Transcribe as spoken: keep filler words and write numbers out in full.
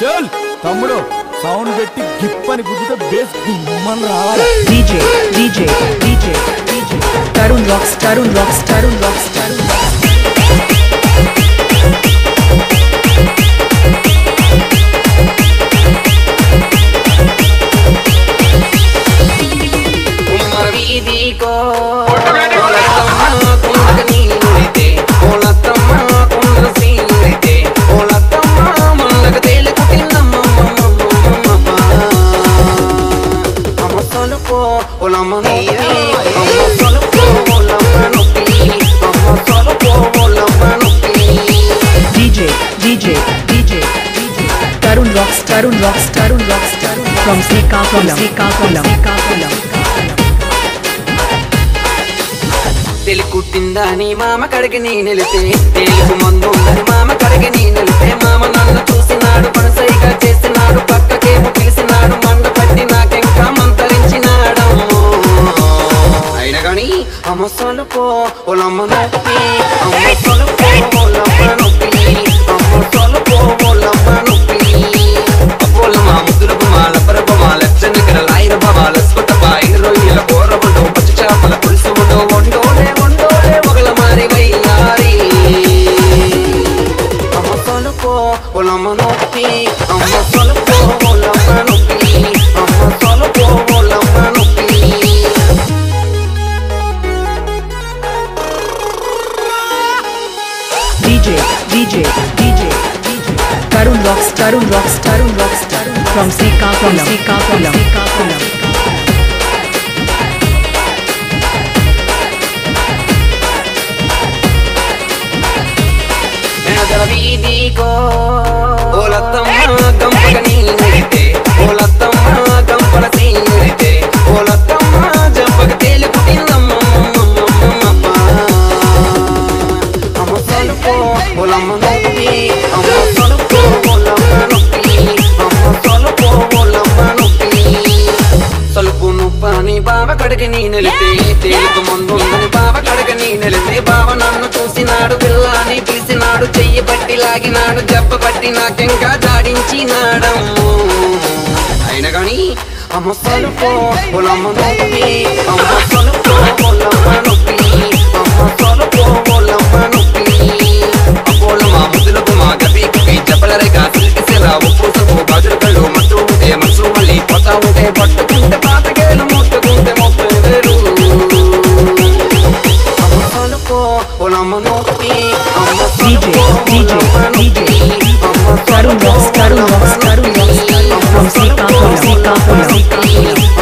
चल तमड़ो साउंड बेटी गिप्पन गुजिते बेस गुम्मन रहा है। DJ DJ DJ DJ Tarun rocks Tarun rocks Tarun rocks Tarun उमर वीदी को Tarun Rocks, Tarun Rocks, Tarun Rocks, Tarun Rocks from Seeka, from Seeka, from Seeka, from Dil kutinda ni mama kadage nee nilite dil mundu undani mama kadage nee nilite mama nannu chusi naadu panasaiga chesi naadu pakkake pilisi naadu manda patti naakenka mantarinchi naadu aina gaani amma solupo olamma noppi amma solupo olamma noppi amma solupo olamma noppi D J, D J, D J, Tarun Rocks, Tarun Rocks, Tarun Rocks, Tarun Rocks from Seeka, from Seeka, from Seeka, from Seeka. Nagavidi ko, olatama kampagani nite, olatama kampalasi nite, olatama jampag tele kutinam mama mama pa. Amma solupo, olamma noppi, amma solupo, olamma noppi, amma solupo, olamma noppi. Solupo nopani baba kadagani nilite, telugu mundu nani baba kadagani nilite, baba nannu chusi naadu billani pilisi naadu. पट्टी लागी नाडू जब पट्टी नाकेंगा जाड़िंची नाडू आईना गानी अम्मा सलुपो ओलम्मा नोपी अम्मा सलुपो ओलम्मा नोपी अम्मा सलुपो ओलम्मा नोपी अपोलमा मुदलुपु मागपी कई जबल रेगा सिल्क से रावु पुसको बाजुल कल्लो मत्रू मुदे मत्रू मली पता मुदे पट्ट कुंटे पात गेल मुत कुंटे मोपे वेरू अम्मा सलुपो ओलम्मा नोपी अम्मा सलुपो D J, D J, Tarun Rocks, Tarun Rocks, Tarun Rocks, from Seeka, from Seeka, from Seeka.